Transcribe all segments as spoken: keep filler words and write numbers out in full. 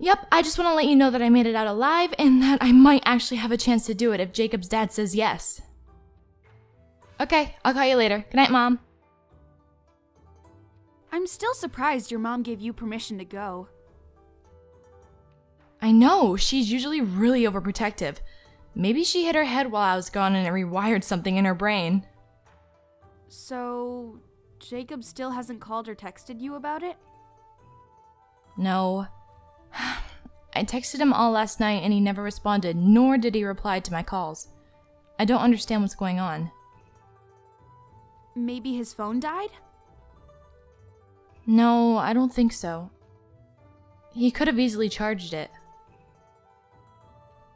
Yep, I just want to let you know that I made it out alive and that I might actually have a chance to do it if Jacob's dad says yes. Okay, I'll call you later. Good night, Mom. I'm still surprised your mom gave you permission to go. I know, she's usually really overprotective. Maybe she hit her head while I was gone and it rewired something in her brain. So, Jacob still hasn't called or texted you about it? No. I texted him all last night and he never responded, nor did he reply to my calls. I don't understand what's going on. Maybe his phone died? No, I don't think so. He could have easily charged it.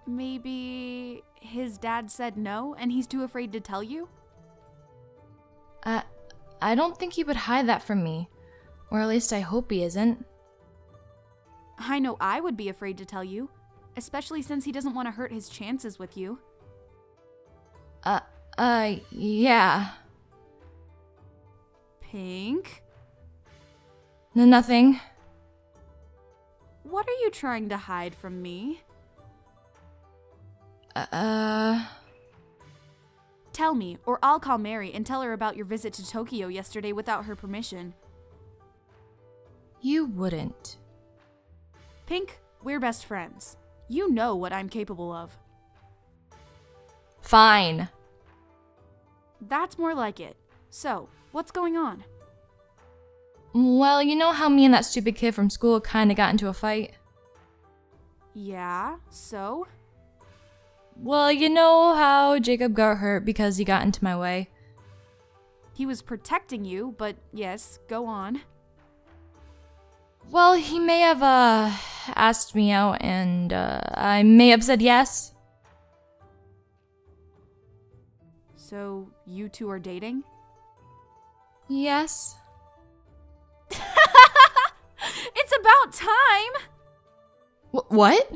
Maybe his dad said no and he's too afraid to tell you? Uh, I don't think he would hide that from me. Or at least I hope he isn't. I know I would be afraid to tell you, especially since he doesn't want to hurt his chances with you. Uh, uh, yeah. Pink? No, nothing. What are you trying to hide from me? Uh... Tell me, or I'll call Mary and tell her about your visit to Tokyo yesterday without her permission. You wouldn't. Pink, we're best friends. You know what I'm capable of. Fine. That's more like it. So, what's going on? Well, you know how me and that stupid kid from school kinda got into a fight? Yeah, so? Well, you know how Jacob got hurt because he got into my way? He was protecting you, but yes, go on. Well, he may have, uh, asked me out, and, uh, I may have said yes. So, you two are dating? Yes. It's about time! Wh- what?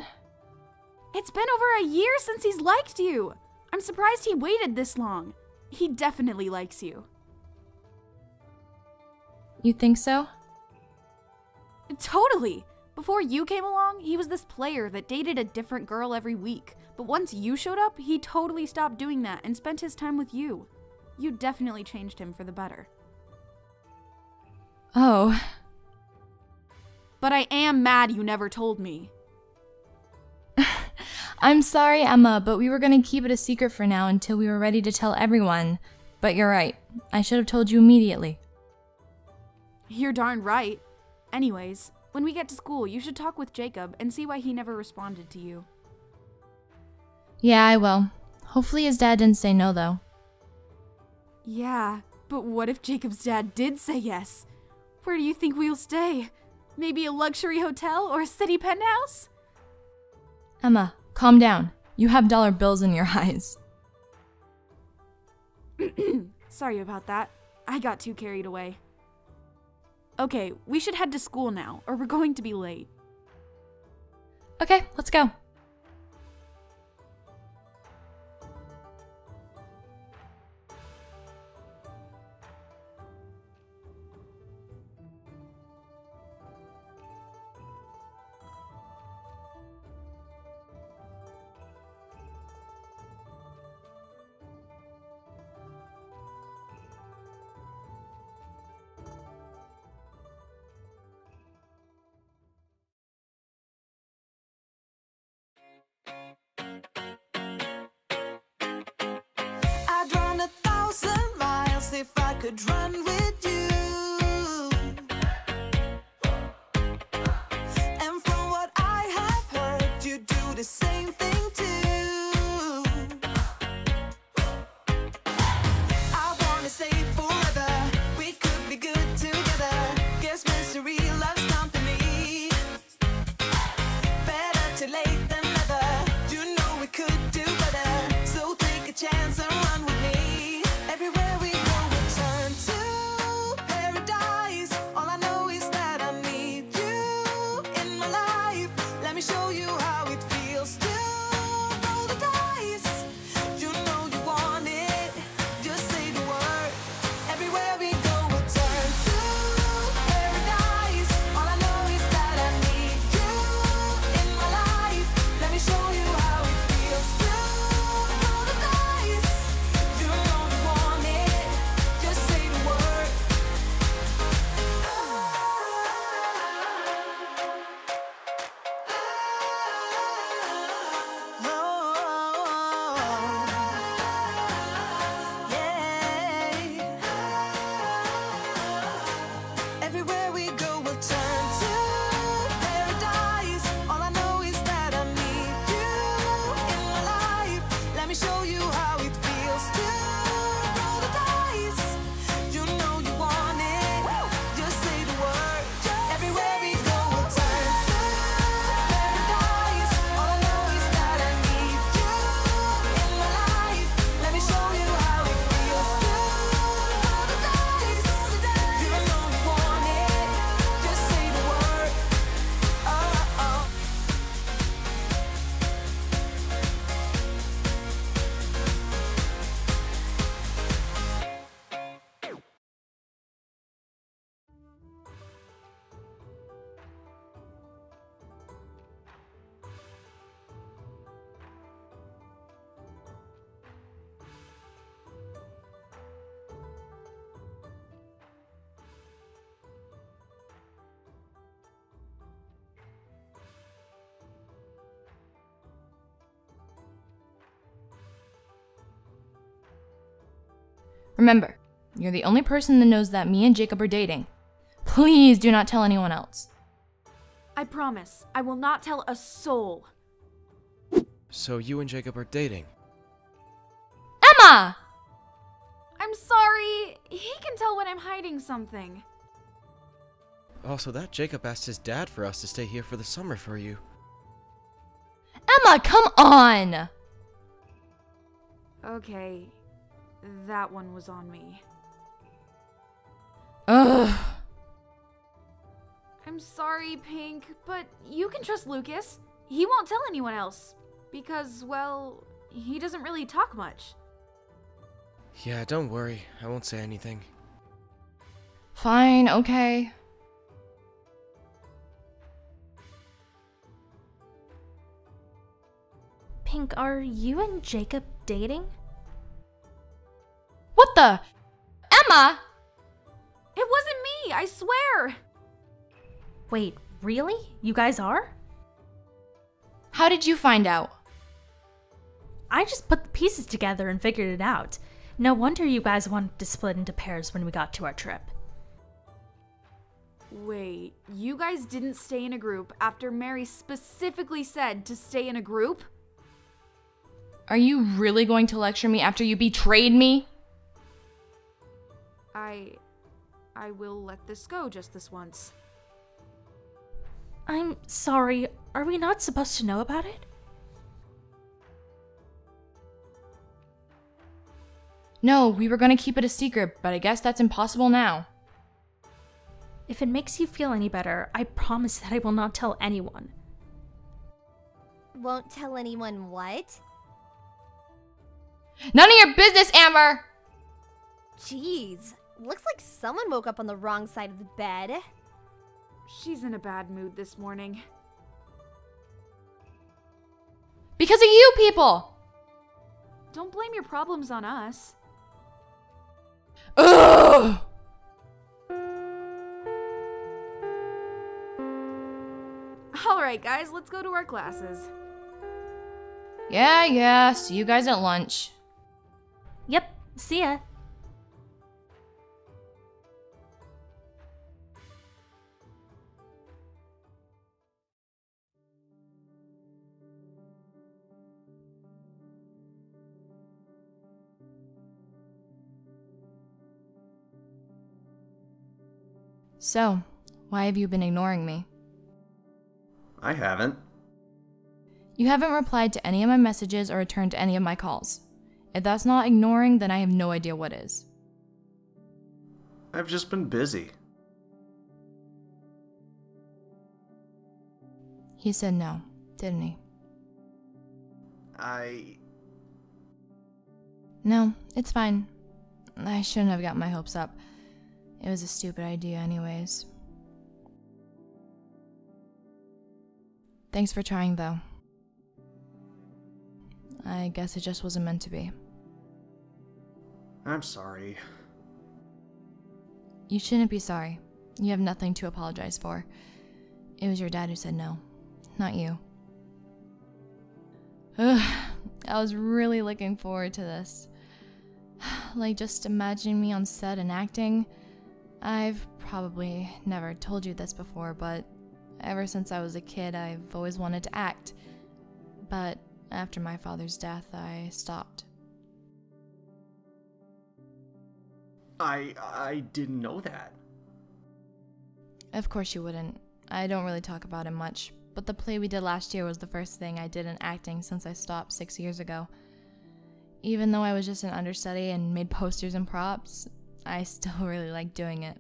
It's been over a year since he's liked you! I'm surprised he waited this long. He definitely likes you. You think so? Totally! Before you came along, he was this player that dated a different girl every week. But once you showed up, he totally stopped doing that and spent his time with you. You definitely changed him for the better. Oh. But I am mad you never told me. I'm sorry, Emma, but we were gonna keep it a secret for now until we were ready to tell everyone. But you're right. I should have told you immediately. You're darn right. Anyways, when we get to school, you should talk with Jacob and see why he never responded to you. Yeah, I will. Hopefully his dad didn't say no, though. Yeah, but what if Jacob's dad did say yes? Where do you think we'll stay? Maybe a luxury hotel or a city penthouse? Emma, calm down. You have dollar bills in your eyes. Sorry about that. I got too carried away. Okay, we should head to school now, or we're going to be late. Okay, let's go. If I could run with you, and from what I have heard, you do the same thing too. I wanna say forever, we could be good together. Guess Mister Lee loves company. Better too late than never. You know we could do better, so take a chance and run with me. Everywhere we show you how it feels to Remember, you're the only person that knows that me and Jacob are dating. Please do not tell anyone else. I promise, I will not tell a soul. So you and Jacob are dating? Emma! I'm sorry, he can tell when I'm hiding something. Also, that Jacob asked his dad for us to stay here for the summer for you. Emma, come on! Okay, that one was on me. Ugh. I'm sorry, Pink, but you can trust Lucas. He won't tell anyone else, because, well, he doesn't really talk much. Yeah, don't worry. I won't say anything. Fine, okay. Pink, are you and Jacob dating? What the? Emma! It wasn't me, I swear! Wait, really? You guys are? How did you find out? I just put the pieces together and figured it out. No wonder you guys wanted to split into pairs when we got to our trip. Wait, you guys didn't stay in a group after Mary specifically said to stay in a group? Are you really going to lecture me after you betrayed me? I... I will let this go just this once. I'm sorry, are we not supposed to know about it? No, we were going to keep it a secret, but I guess that's impossible now. If it makes you feel any better, I promise that I will not tell anyone. Won't tell anyone what? None of your business, Amber! Jeez, looks like someone woke up on the wrong side of the bed. She's in a bad mood this morning. Because of you people! Don't blame your problems on us. Ugh! Alright guys, let's go to our classes. Yeah, yeah, see you guys at lunch. Yep, see ya. So, why have you been ignoring me? I haven't. You haven't replied to any of my messages or returned to any of my calls. If that's not ignoring, then I have no idea what is. I've just been busy. He said no, didn't he? I... No, it's fine. I shouldn't have gotten my hopes up. It was a stupid idea anyways. Thanks for trying, though. I guess it just wasn't meant to be. I'm sorry. You shouldn't be sorry. You have nothing to apologize for. It was your dad who said no, not you. Ugh, I was really looking forward to this. Like, just imagining me on set and acting. I've probably never told you this before, but ever since I was a kid, I've always wanted to act. But after my father's death, I stopped. I... I didn't know that. Of course you wouldn't. I don't really talk about him much, but the play we did last year was the first thing I did in acting since I stopped six years ago. Even though I was just an understudy and made posters and props, I still really like doing it.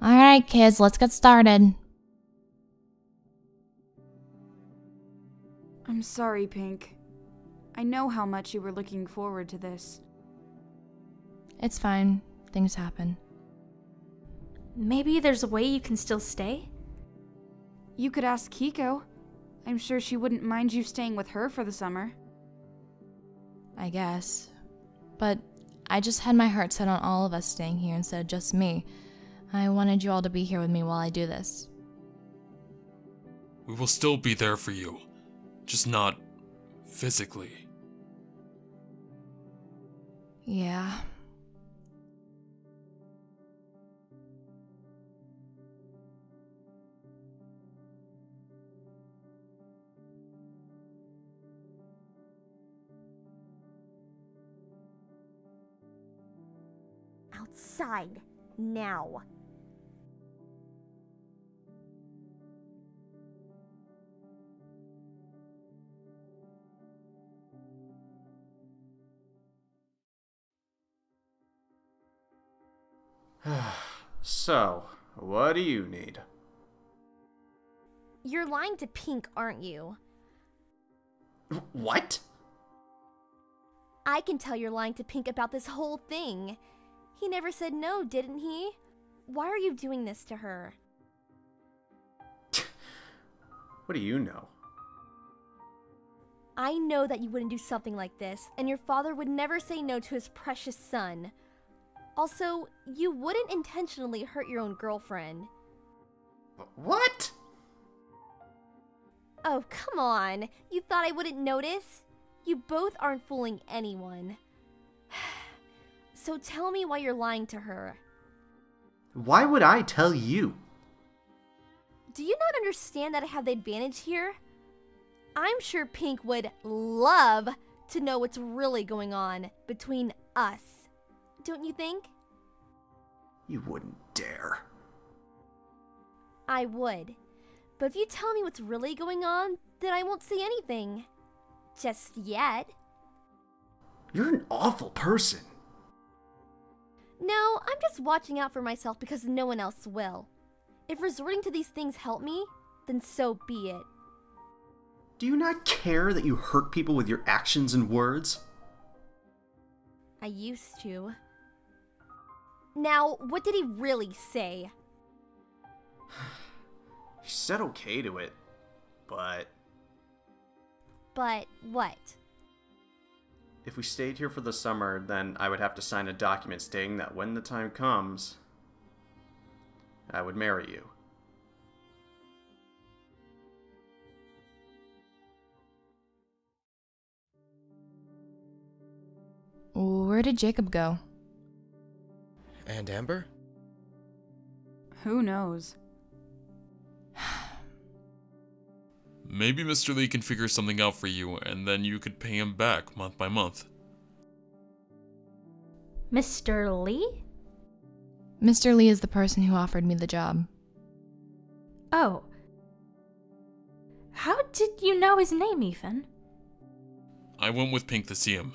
All right, kids, let's get started. I'm sorry, Pink. I know how much you were looking forward to this. It's fine. Things happen. Maybe there's a way you can still stay? You could ask Kiko. I'm sure she wouldn't mind you staying with her for the summer. I guess. But I just had my heart set on all of us staying here instead of just me. I wanted you all to be here with me while I do this. We will still be there for you, just not physically. Yeah. Outside now. So, what do you need? You're lying to Pink, aren't you? What? I can tell you're lying to Pink about this whole thing. He never said no, didn't he? Why are you doing this to her? What do you know? I know that you wouldn't do something like this, and your father would never say no to his precious son. Also, you wouldn't intentionally hurt your own girlfriend. What? Oh, come on. You thought I wouldn't notice? You both aren't fooling anyone. So tell me why you're lying to her. Why would I tell you? Do you not understand that I have the advantage here? I'm sure Pink would love to know what's really going on between us. Don't you think? You wouldn't dare. I would. But if you tell me what's really going on, then I won't say anything. Just yet. You're an awful person. No, I'm just watching out for myself because no one else will. If resorting to these things help me, then so be it. Do you not care that you hurt people with your actions and words? I used to. Now, what did he really say? He said okay to it, but... But what? If we stayed here for the summer, then I would have to sign a document stating that when the time comes, I would marry you. Where did Jacob go? And Amber? Who knows? Maybe Mister Lee can figure something out for you, and then you could pay him back month by month. Mister Lee? Mister Lee is the person who offered me the job. Oh. How did you know his name, Ethan? I went with Pink to see him.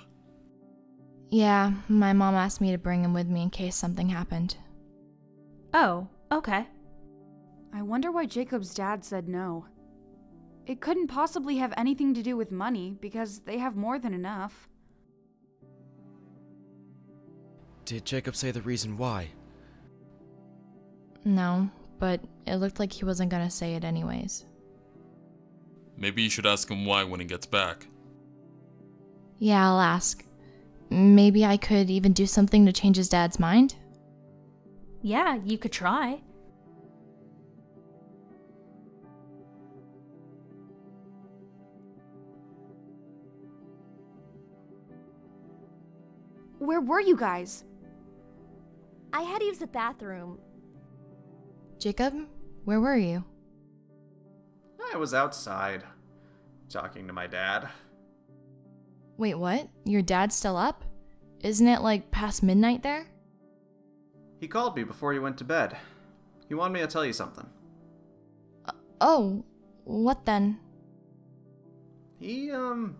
Yeah, my mom asked me to bring him with me in case something happened. Oh, okay. I wonder why Jacob's dad said no. It couldn't possibly have anything to do with money, because they have more than enough. Did Jacob say the reason why? No, but it looked like he wasn't gonna say it anyways. Maybe you should ask him why when he gets back. Yeah, I'll ask. Maybe I could even do something to change his dad's mind? Yeah, you could try. Where were you guys? I had to use the bathroom. Jacob, where were you? I was outside, talking to my dad. Wait, what? Your dad's still up? Isn't it like past midnight there? He called me before he went to bed. He wanted me to tell you something. Uh, oh, what then? He, um,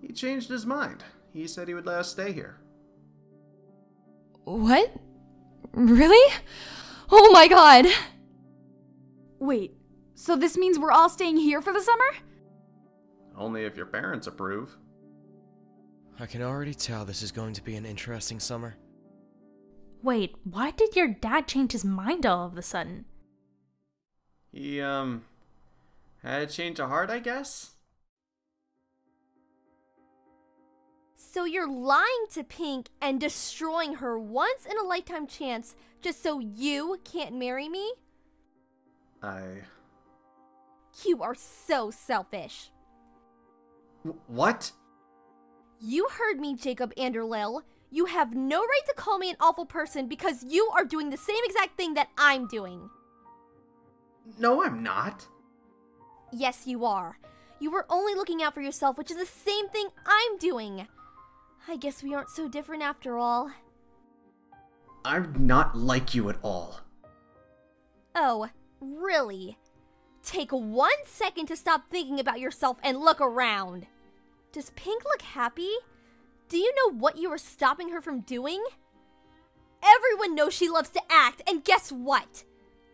he changed his mind. He said he would let us stay here. What? Really? Oh my god! Wait, so this means we're all staying here for the summer? Only if your parents approve. I can already tell this is going to be an interesting summer. Wait, why did your dad change his mind all of a sudden? He, um, had a change of heart, I guess? So you're lying to Pink and destroying her once in a lifetime chance just so you can't marry me? I... You are so selfish. W- what? You heard me, Jacob Anderlil. You have no right to call me an awful person because you are doing the same exact thing that I'm doing. No, I'm not. Yes, you are. You were only looking out for yourself, which is the same thing I'm doing. I guess we aren't so different after all. I'm not like you at all. Oh, really? Take one second to stop thinking about yourself and look around. Does Pink look happy? Do you know what you were stopping her from doing? Everyone knows she loves to act, and guess what?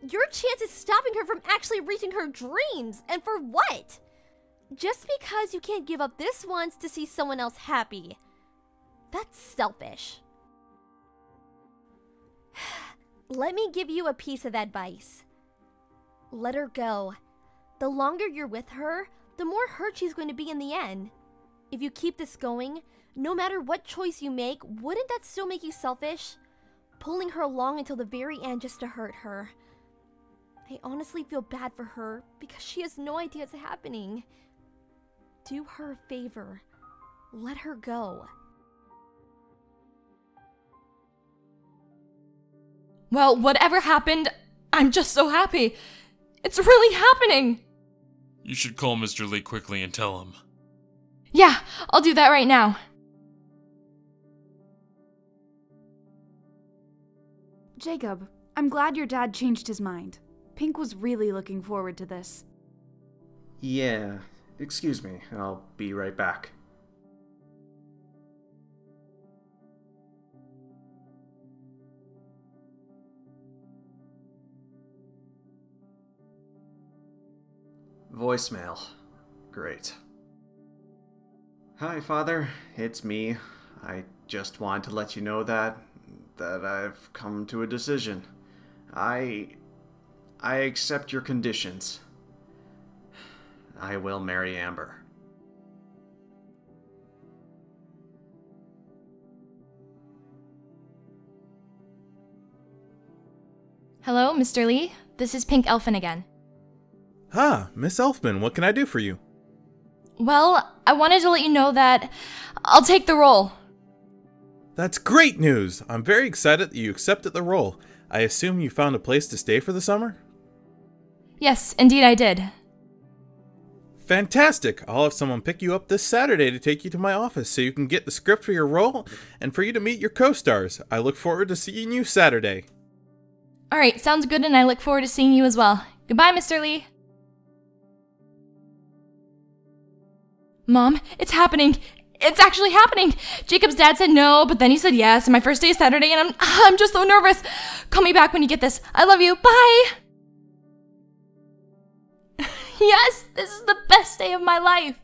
Your chance is stopping her from actually reaching her dreams, and for what? Just because you can't give up this once to see someone else happy. That's selfish. Let me give you a piece of advice. Let her go. The longer you're with her, the more hurt she's going to be in the end. If you keep this going, no matter what choice you make, wouldn't that still make you selfish? Pulling her along until the very end just to hurt her. I honestly feel bad for her because she has no idea what's happening. Do her a favor. Let her go. Well, whatever happened, I'm just so happy. It's really happening. You should call Mister Lee quickly and tell him. Yeah, I'll do that right now. Jacob, I'm glad your dad changed his mind. Pink was really looking forward to this. Yeah, excuse me, I'll be right back. Voicemail. Great. Hi, Father. It's me. I just wanted to let you know that... that I've come to a decision. I... I accept your conditions. I will marry Amber. Hello, Mister Lee. This is Pink Elfin again. Ah, Miss Elfman, what can I do for you? Well, I wanted to let you know that I'll take the role. That's great news! I'm very excited that you accepted the role. I assume you found a place to stay for the summer? Yes, indeed I did. Fantastic! I'll have someone pick you up this Saturday to take you to my office so you can get the script for your role and for you to meet your co-stars. I look forward to seeing you Saturday. Alright, sounds good, and I look forward to seeing you as well. Goodbye, Mister Lee! Mom, it's happening! It's actually happening! Jacob's dad said no, but then he said yes, and my first day is Saturday, and I'm, I'm just so nervous! Call me back when you get this. I love you. Bye! Yes! This is the best day of my life!